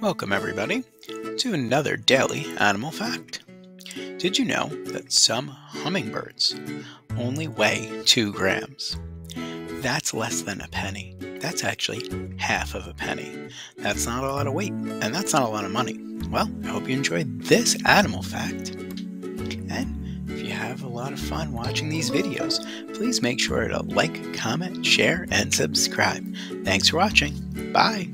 Welcome everybody to another daily animal fact. Did you know that some hummingbirds only weigh 2 grams? That's less than a penny. That's actually half of a penny. That's not a lot of weight, and that's not a lot of money. Well, I hope you enjoyed this animal fact. And if you have a lot of fun watching these videos, please make sure to like, comment, share, and subscribe. Thanks for watching. Bye.